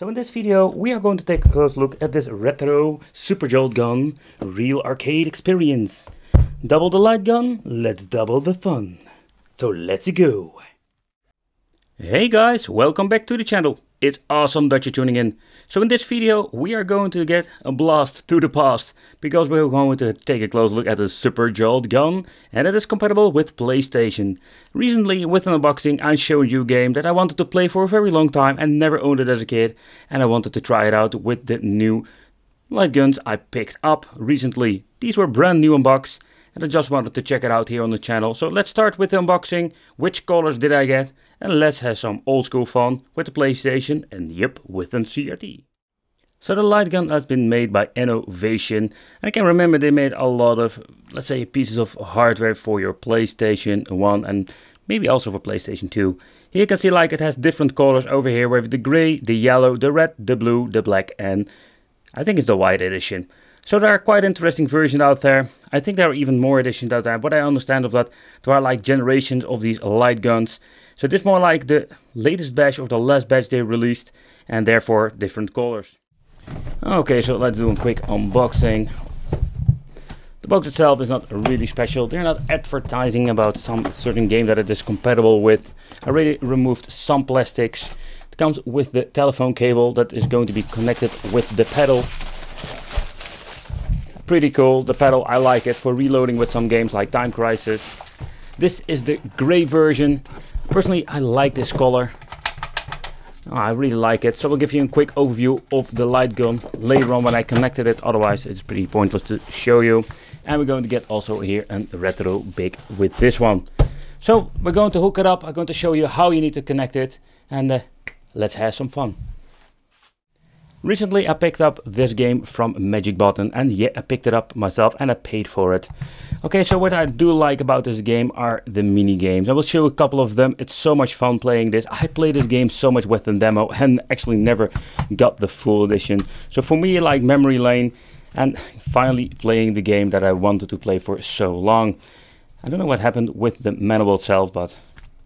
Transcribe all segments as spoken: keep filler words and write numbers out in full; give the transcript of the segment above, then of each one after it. So in this video, we are going to take a close look at this retro Super Jolt gun, a real arcade experience. Double the light gun, let's double the fun. So let's go. Hey guys, welcome back to the channel. It's awesome that you're tuning in. So in this video, we are going to get a blast through the past, because we're going to take a close look at the Super Jolt gun, and it is compatible with PlayStation. Recently, with an unboxing, I showed you a game that I wanted to play for a very long time and never owned it as a kid, and I wanted to try it out with the new light guns I picked up recently. These were brand new unboxed, and I just wanted to check it out here on the channel. So let's start with the unboxing. Which colors did I get? And let's have some old school fun with the PlayStation and yep, with a C R T. So the light gun has been made by Ennovation. I can remember they made a lot of, let's say, pieces of hardware for your PlayStation one and maybe also for PlayStation two. Here you can see like it has different colors over here with the gray, the yellow, the red, the blue, the black, and I think it's the white edition. So there are quite interesting versions out there. I think there are even more editions out there. What I understand of that, there are like generations of these light guns. So this is more like the latest batch of the last batch they released, and therefore different colors. Okay, so let's do a quick unboxing. The box itself is not really special. They're not advertising about some certain game that it is compatible with. I already removed some plastics. It comes with the telephone cable that is going to be connected with the pedal. Pretty cool, the pedal, I like it for reloading with some games like Time Crisis. This is the grey version. Personally, I like this color. Oh, I really like it. So we'll give you a quick overview of the light gun later on when I connected it. Otherwise, it's pretty pointless to show you. And we're going to get also here a retro big with this one. So we're going to hook it up. I'm going to show you how you need to connect it. And uh, let's have some fun. Recently I picked up this game from Magic Button, and yeah, I picked it up myself and I paid for it. Okay, so what I do like about this game are the mini games. I will show a couple of them. It's so much fun playing this. I played this game so much with the demo and actually never got the full edition. So for me, like memory lane and finally playing the game that I wanted to play for so long. I don't know what happened with the manual itself, but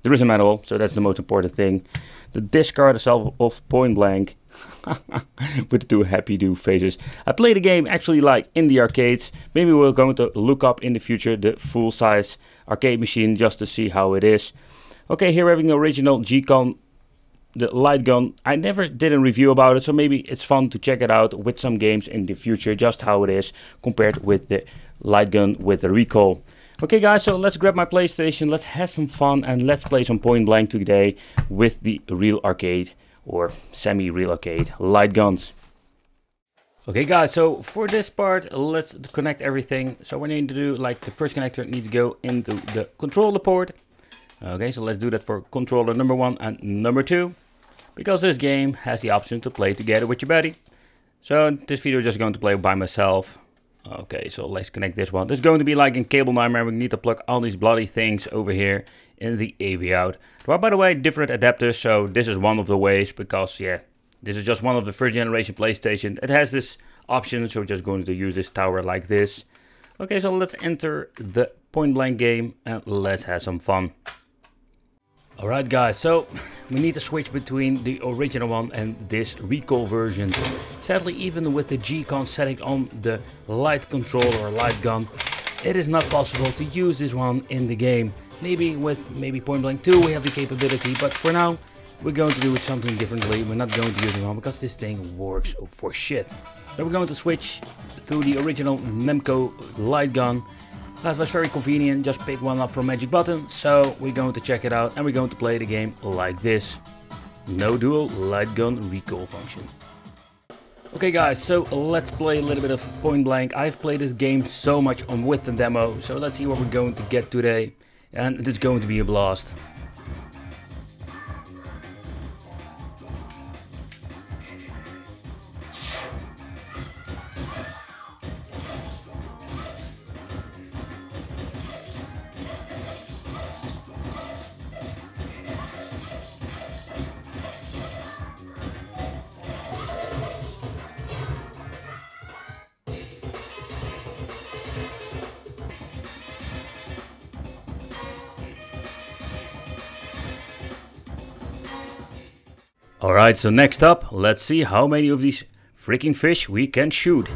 there is a manual, so that's the most important thing. The discard itself of Point Blank with the two happy do faces. I played the game actually like in the arcades. Maybe we're going to look up in the future the full size arcade machine just to see how it is. Okay, here having the original G-Con, the light gun. I never did a review about it, so maybe it's fun to check it out with some games in the future, just how it is compared with the light gun with the recoil. Okay guys, so let's grab my PlayStation, let's have some fun and let's play some Point Blank today with the real arcade or semi-real arcade light guns. Okay guys, so for this part, let's connect everything. So we need to do like the first connector needs to go into the controller port. Okay, so let's do that for controller number one and number two, because this game has the option to play together with your buddy. So this video is just going to play by myself. Okay, so let's connect this one. This is going to be like a cable nightmare. We need to plug all these bloody things over here in the A V out. There are, by the way, different adapters, so this is one of the ways, because, yeah, this is just one of the first generation PlayStation. It has this option, so we're just going to use this tower like this. Okay, so let's enter the Point Blank game, and let's have some fun. Alright guys, so we need to switch between the original one and this recoil version. Sadly, even with the G-Con setting on the light controller or light gun, it is not possible to use this one in the game. Maybe with maybe Point Blank two we have the capability, but for now we're going to do it something differently. We're not going to use it one because this thing works for shit. So we're going to switch to the original Namco light gun. That was very convenient, just pick one up from Magic Button, so we're going to check it out and we're going to play the game like this. No dual light gun recoil function. Okay guys, so let's play a little bit of Point Blank. I've played this game so much on with the demo, so let's see what we're going to get today. And it's going to be a blast. Alright, so next up, let's see how many of these freaking fish we can shoot.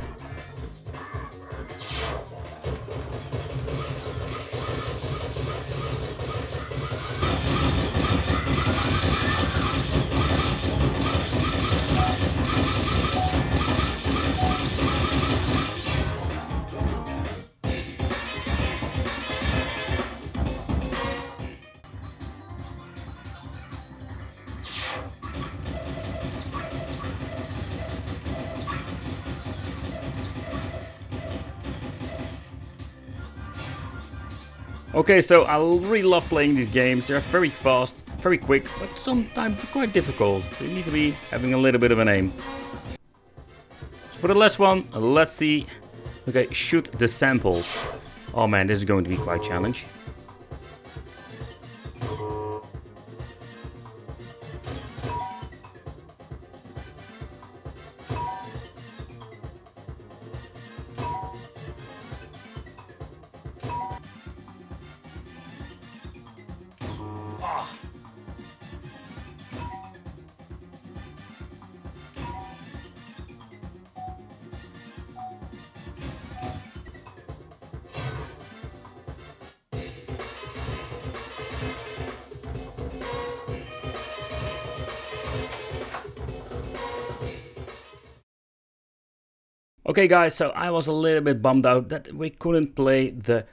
Okay, so I really love playing these games. They're very fast, very quick, but sometimes quite difficult. They need to be having a little bit of an aim. For the last one, let's see. Okay, shoot the sample. Oh man, this is going to be quite a challenge. Okay guys, so I was a little bit bummed out that we couldn't play the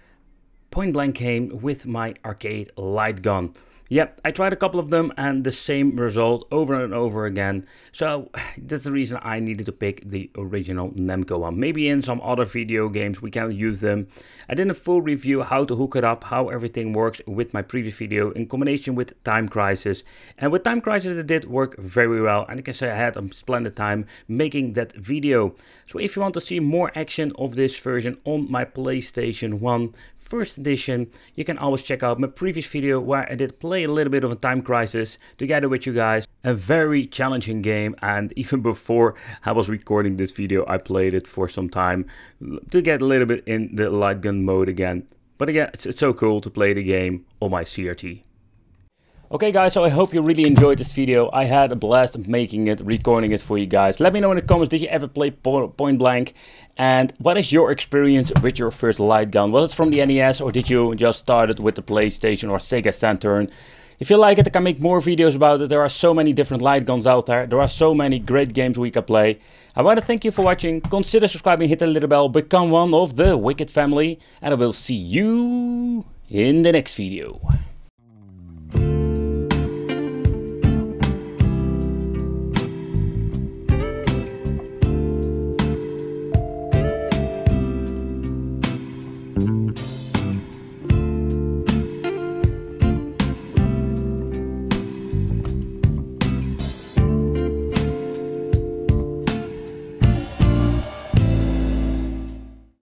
Point Blank game with my arcade light gun. Yep, I tried a couple of them and the same result over and over again. So that's the reason I needed to pick the original Namco one. Maybe in some other video games we can use them. I did a full review how to hook it up, how everything works with my previous video in combination with Time Crisis. And with Time Crisis it did work very well, and I can say I had a splendid time making that video. So if you want to see more action of this version on my PlayStation one, first edition, you can always check out my previous video where I did play a little bit of a Time Crisis together with you guys. A very challenging game, and even before I was recording this video I played it for some time to get a little bit in the light gun mode again. But again, it's, it's so cool to play the game on my C R T. Okay guys, so I hope you really enjoyed this video. I had a blast making it, recording it for you guys. Let me know in the comments, did you ever play Point Blank? And what is your experience with your first light gun? Was it from the N E S, or did you just start it with the PlayStation or Sega Saturn? If you like it, I can make more videos about it. There are so many different light guns out there. There are so many great games we can play. I want to thank you for watching. Consider subscribing, hit the little bell, become one of the Wicked family. And I will see you in the next video.